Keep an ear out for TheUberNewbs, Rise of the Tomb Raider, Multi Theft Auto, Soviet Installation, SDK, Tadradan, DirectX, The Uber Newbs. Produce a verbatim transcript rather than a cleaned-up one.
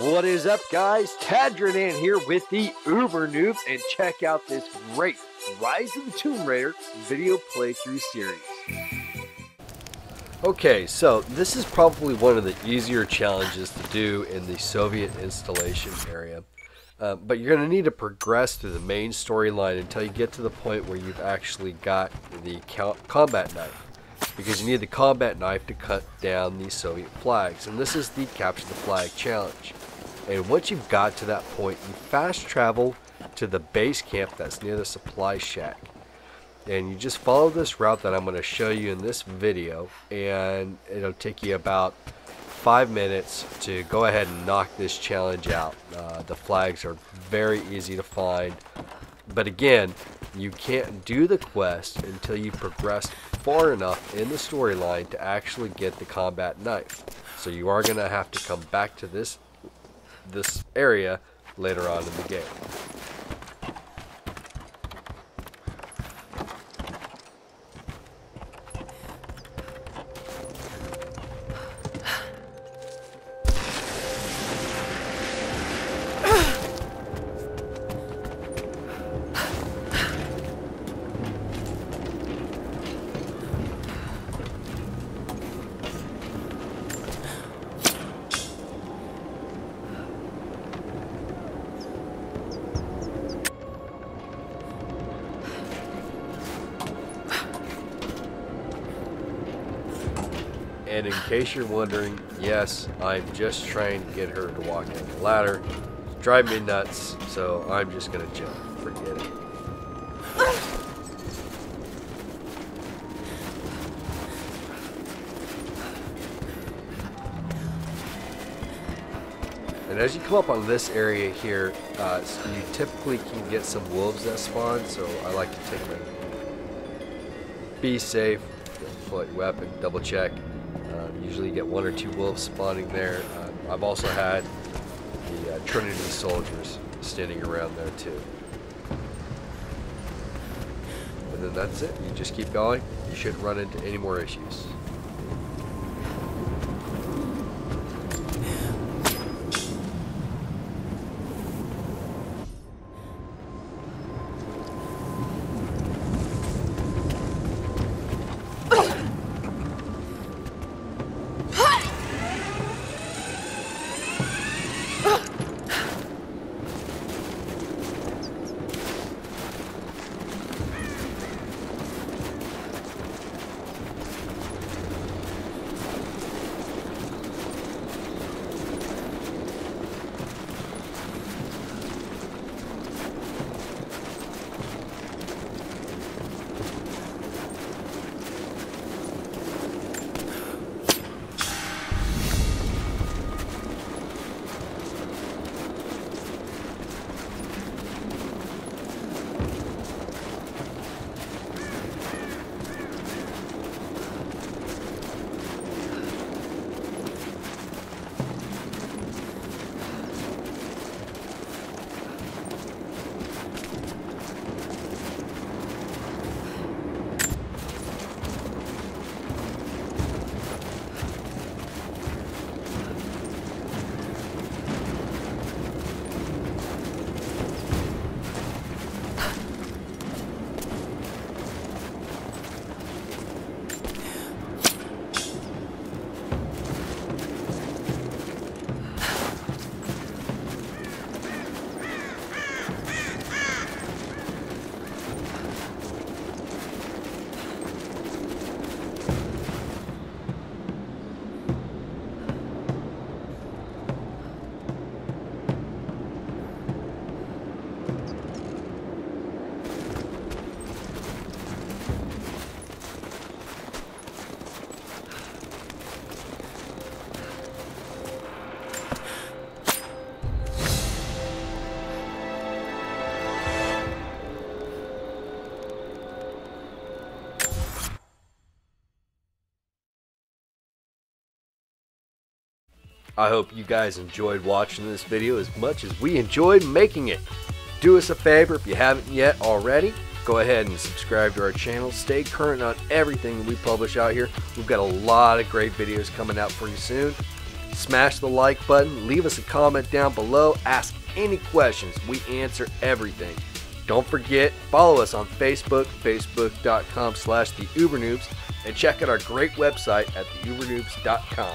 What is up, guys? Tadradan here with the TheUberNewbs, and check out this great Rise of the Tomb Raider video playthrough series. Okay, so this is probably one of the easier challenges to do in the Soviet Installation area, uh, but you're going to need to progress through the main storyline until you get to the point where you've actually got the combat knife, because you need the combat knife to cut down the Soviet flags, and this is the capture the flag challenge. And once you've got to that point, you fast travel to the base camp that's near the supply shack, and you just follow this route that I'm going to show you in this video, and it'll take you about five minutes to go ahead and knock this challenge out. Uh, the flags are very easy to find, but again, you can't do the quest until you progress far enough in the storyline to actually get the combat knife. So you are going to have to come back to this this area later on in the game. And in case you're wondering, yes, I'm just trying to get her to walk down the ladder. It's driving me nuts, so I'm just going to jump. Forget it. And as you come up on this area here, uh, you typically can get some wolves that spawn, so I like to take them. Be safe, put your weapon, double check. Uh, usually you get one or two wolves spawning there. Uh, I've also had the uh, Trinity soldiers standing around there too. And then that's it. You just keep going. You shouldn't run into any more issues. I hope you guys enjoyed watching this video as much as we enjoyed making it. Do us a favor, if you haven't yet already, go ahead and subscribe to our channel. Stay current on everything we publish out here. We've got a lot of great videos coming out pretty soon. Smash the like button, leave us a comment down below, ask any questions, we answer everything. Don't forget, follow us on Facebook, facebook.com slash TheUberNewbs, and check out our great website at the uber noobs dot com.